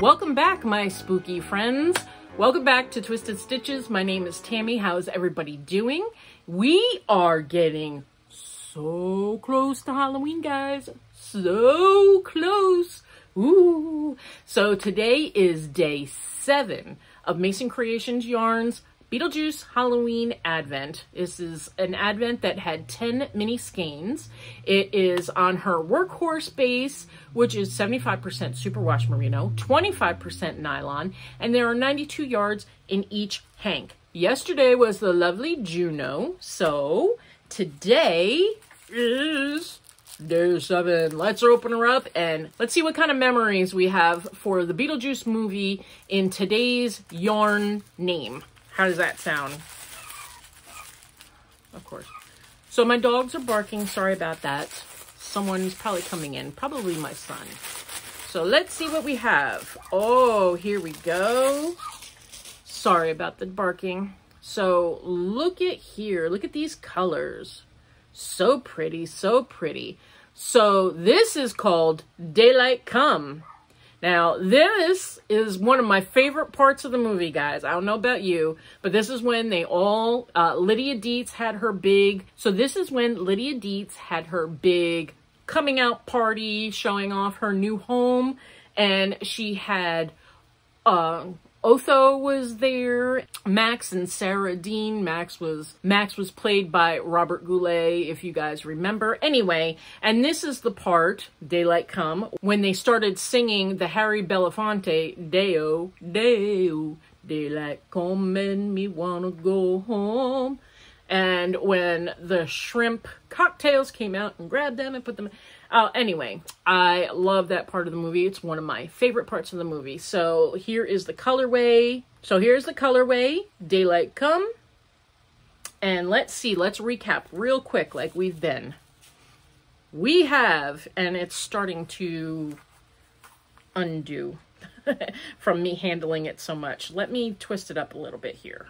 Welcome back, my spooky friends. Welcome back to Twisted Stitches. My name is Tammy. How's everybody doing? We are getting so close to Halloween, guys. So close. Ooh. So today is day 7 of Mason Creations Yarns Beetlejuice Halloween Advent. This is an advent that had 10 mini skeins. It is on her workhorse base, which is 75% superwash merino, 25% nylon, and there are 92 yards in each hank. Yesterday was the lovely Juno, so today is day 7. Let's open her up and let's see what kind of memories we have for the Beetlejuice movie in today's yarn name. How does that sound? Of course. So my dogs are barking. Sorry about that. Someone's probably coming in. Probably my son. So let's see what we have. Oh, here we go. Sorry about the barking. So look at here. Look at these colors. So pretty. So pretty. So this is called Daylight Come. Now, this is one of my favorite parts of the movie, guys. I don't know about you, but this is when they all, Lydia Deetz had her big, coming out party, showing off her new home. And she had, Otho was there, Max and Sarah Dean. Max was played by Robert Goulet, if you guys remember. Anyway, and this is the part, Daylight Come, when they started singing the Harry Belafonte, Deo, Deo, Daylight Come and me wanna go home. And when the shrimp cocktails came out and grabbed them and put them... Anyway, I love that part of the movie. It's one of my favorite parts of the movie. So here is the colorway. Daylight Come. And let's see. Let's recap real quick like we've been. We have... And it's starting to undo from me handling it so much. Let me twist it up a little bit here.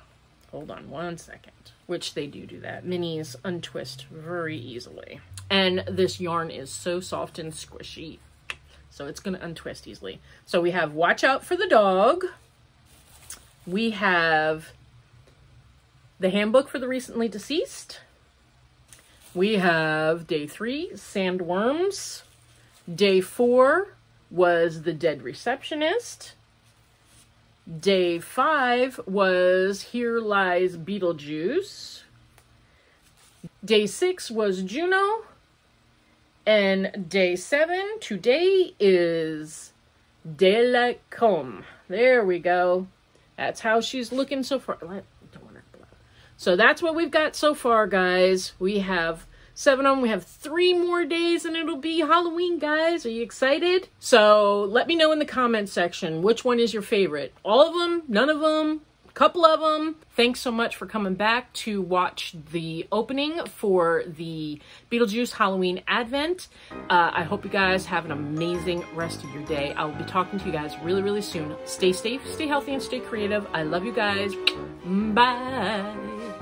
Hold on one second. Which they do that. Minis untwist very easily. And this yarn is so soft and squishy. So it's going to untwist easily. So we have Watch Out for the Dog. We have The Handbook for the Recently Deceased. We have day 3, Sandworms. Day 4 was The Dead Receptionist. Day 5 was Here Lies Beetlejuice. Day 6 was Juno. And day 7 today is Daylight Come. There we go. That's how she's looking so far. So that's what we've got so far, guys. We have 7 of them. We have 3 more days and it'll be Halloween, guys. Are you excited? So let me know in the comments section which one is your favorite. All of them? None of them? A couple of them? Thanks so much for coming back to watch the opening for the Beetlejuice Halloween Advent. I hope you guys have an amazing rest of your day. I'll be talking to you guys really, really soon. Stay safe, stay healthy, and stay creative. I love you guys. Bye.